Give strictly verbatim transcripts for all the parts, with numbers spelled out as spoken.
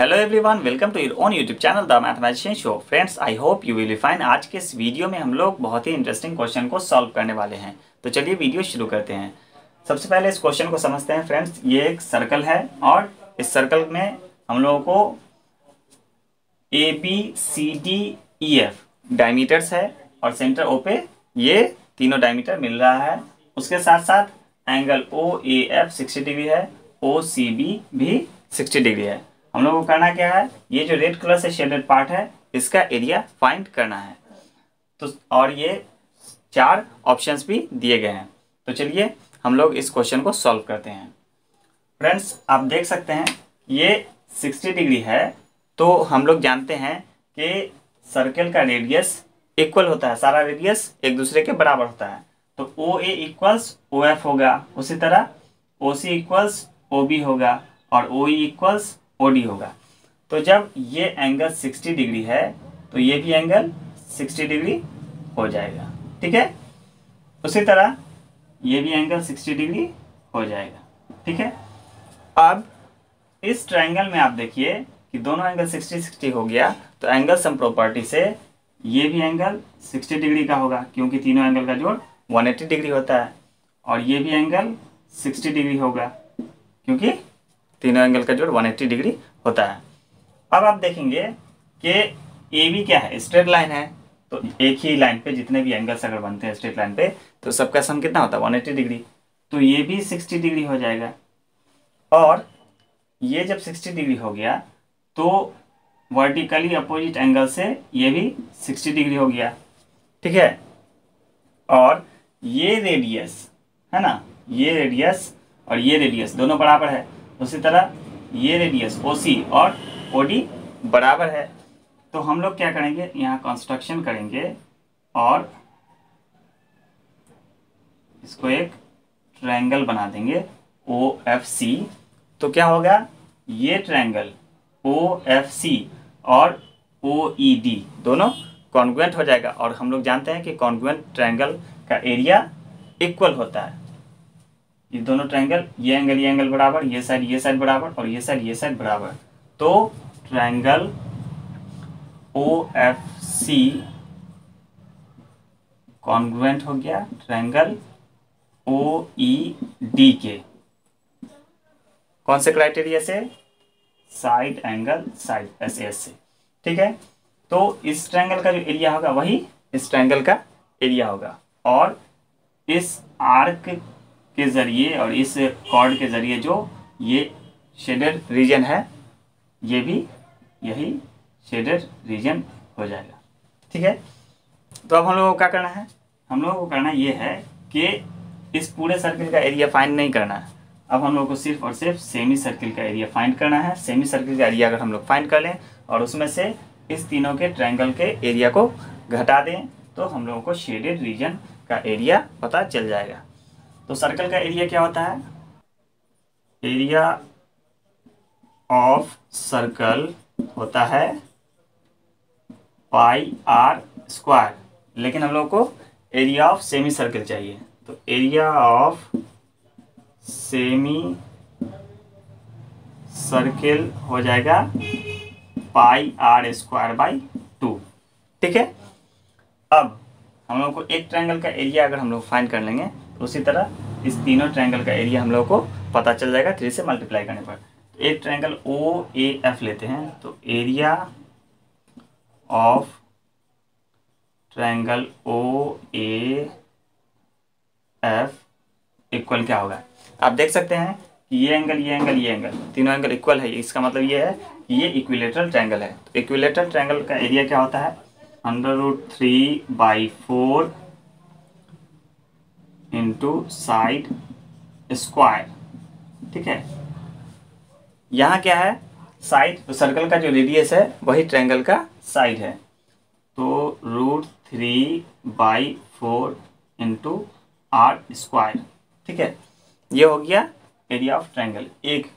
Hello everyone, welcome to your own YouTube channel the mathematician show. Friends, I hope you will fine. आज के इस video में हम लोग बहुत ही इंटरेस्टिंग क्वेश्चन को सॉल्व करने वाले हैं, तो चलिए वीडियो शुरू करते हैं। सबसे पहले इस क्वेश्चन को समझते हैं। फ्रेंड्स, ये एक सर्कल है और इस सर्कल में हम लोगों को A B C D E F diameters है और सेंटर ओ पे ये तीनों डायमीटर मिल रहा है। उसके साथ साथ angle O A F sixty degree है, ओ सी बी भी सिक्सटी डिग्री है। हम लोगों को करना क्या है, ये जो रेड कलर से शेडेड पार्ट है इसका एरिया फाइंड करना है। तो और ये चार ऑप्शंस भी दिए गए हैं, तो चलिए हम लोग इस क्वेश्चन को सॉल्व करते हैं। फ्रेंड्स, आप देख सकते हैं ये साठ डिग्री है, तो हम लोग जानते हैं कि सर्कल का रेडियस इक्वल होता है, सारा रेडियस एक दूसरे के बराबर होता है। तो ओ ए इक्वल्स ओ एफ होगा, उसी तरह ओ सी इक्वल्स ओ बी होगा और O E equals O D होगा। तो जब ये एंगल साठ डिग्री है तो ये भी एंगल साठ डिग्री हो जाएगा, ठीक है। उसी तरह ये भी एंगल साठ डिग्री हो जाएगा, ठीक है। अब इस ट्रायंगल में आप देखिए कि दोनों एंगल साठ साठ हो गया, तो एंगल सम प्रॉपर्टी से ये भी एंगल साठ डिग्री का होगा क्योंकि तीनों एंगल का जोड़ एक सौ अस्सी डिग्री होता है, और ये भी एंगल साठ डिग्री होगा क्योंकि तीनों एंगल का जोड़ एक सौ अस्सी डिग्री होता है। अब आप देखेंगे कि ए बी क्या है, स्ट्रेट लाइन है, तो एक ही लाइन पे जितने भी एंगल्स अगर बनते हैं स्ट्रेट लाइन पे तो सबका सम कितना होता है, एक सौ अस्सी डिग्री। तो ये भी साठ डिग्री हो जाएगा, और ये जब साठ डिग्री हो गया तो वर्टिकली अपोजिट एंगल से ये भी साठ डिग्री हो गया, ठीक है। और ये रेडियस है ना, ये रेडियस और ये रेडियस दोनों बराबर है। उसी तरह ये रेडियस O C और O D बराबर है। तो हम लोग क्या करेंगे, यहाँ कंस्ट्रक्शन करेंगे और इसको एक ट्रायंगल बना देंगे O F C। तो क्या होगा, ये ट्रायंगल O F C और O E D दोनों कॉन्ग्रुएंट हो जाएगा, और हम लोग जानते हैं कि कॉन्ग्रुएंट ट्रायंगल का एरिया इक्वल होता है। ये दोनों ट्रायंगल, ये एंगल ये एंगल बराबर, ये साइड ये साइड बराबर और ये साइड ये साइड बराबर। तो triangle O F C congruent हो गया ट्रायंगल O E D के कौन से क्राइटेरिया से, साइड एंगल साइड ऐसे ऐसे, ठीक है। तो इस ट्रायंगल का जो एरिया होगा वही इस ट्रायंगल का एरिया होगा, और इस आर्क के जरिए और इस कॉर्ड के जरिए जो ये शेडेड रीजन है ये भी यही शेडेड रीजन हो जाएगा, ठीक है। तो अब हम लोगों को क्या करना है, हम लोगों को करना ये है कि इस पूरे सर्किल का एरिया फाइंड नहीं करना है। अब हम लोगों को सिर्फ और सिर्फ सेमी सर्किल का एरिया फाइंड करना है। सेमी सर्किल का एरिया अगर हम लोग फाइंड कर लें और उसमें से इस तीनों के ट्रायंगल के एरिया को घटा दें तो हम लोगों को शेडेड रीजन का एरिया पता चल जाएगा। तो सर्कल का एरिया क्या होता है, एरिया ऑफ सर्कल होता है पाई आर स्क्वायर, लेकिन हम लोग को एरिया ऑफ सेमी सर्कल चाहिए। तो एरिया ऑफ सेमी सर्कल हो जाएगा pi r square by two, ठीक है। अब हम लोग को एक ट्रायंगल का एरिया अगर हम लोग फाइंड कर लेंगे, उसी तरह इस तीनों ट्रायंगल का एरिया हम लोग को पता चल जाएगा थ्री से मल्टीप्लाई करने पर। एक ट्रायंगल ओ ए एफ लेते हैं, तो area of triangle O A F equal क्या होगा, आप देख सकते हैं कि ये एंगल ये एंगल ये एंगल तीनों एंगल इक्वल है। इसका मतलब ये है कि ये इक्विलेटरल ट्रायंगल है। तो इक्विलेटरल ट्रायंगल का एरिया क्या होता है, under root three by four into side square, ठीक है। यहाँ क्या है, साइड, तो सर्कल का जो रेडियस है वही ट्रायंगल का साइड है। तो root three by four into r square, ठीक है। ये हो गया एरिया ऑफ ट्रायंगल, एक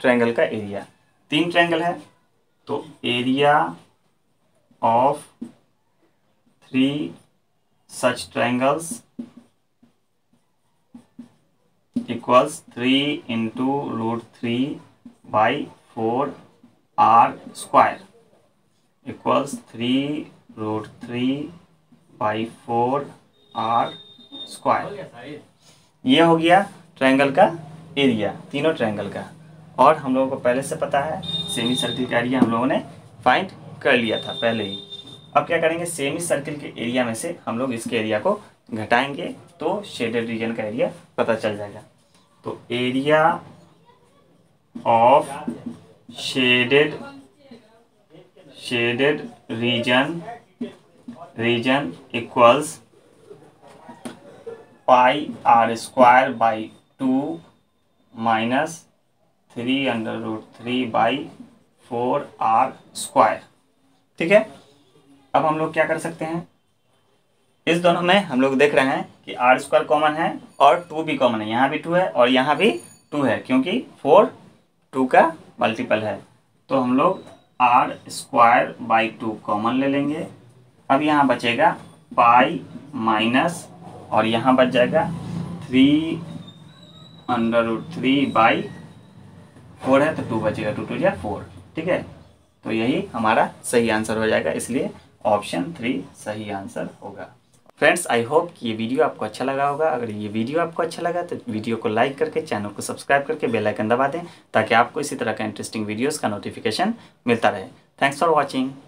ट्रायंगल का एरिया। तीन ट्रायंगल है तो area of three such triangles equals three into root three by four r square equals three root three by four r square. ये हो गया ट्रायंगल का एरिया, तीनों ट्रायंगल का, और हम लोगों को पहले से पता है सेमी सर्किल का एरिया हम लोगों ने फाइंड कर लिया था पहले ही। अब क्या करेंगे, सेमी सर्किल के एरिया में से हम लोग इसके एरिया को घटाएंगे तो शेडेड रीजन का एरिया पता चल जाएगा। तो area of shaded shaded region region equals pi r square by two minus three under root three by four r square. ठीक है, अब हम लोग क्या कर सकते हैं, इस दोनों में हम लोग देख रहे हैं कि आर स्क्वायर कॉमन है और टू भी कॉमन है, यहाँ भी टू है और यहाँ भी टू है क्योंकि फोर टू का मल्टीपल है। तो हम लोग r square by two common ले लेंगे। अब यहाँ बचेगा पाई माइनस और यहाँ बच जाएगा three under root three by four है तो टू बचेगा, टू टू या फोर। ठीक है, तो यही हमारा सही आंसर हो जाएगा, इसलिए ऑप्शन थ्री सही आंसर होगा। फ्रेंड्स, आई होप कि ये वीडियो आपको अच्छा लगा होगा। अगर ये वीडियो आपको अच्छा लगा तो वीडियो को लाइक करके चैनल को सब्सक्राइब करके बेल आइकन दबा दें ताकि आपको इसी तरह का इंटरेस्टिंग वीडियोस का नोटिफिकेशन मिलता रहे। Thanks for watching.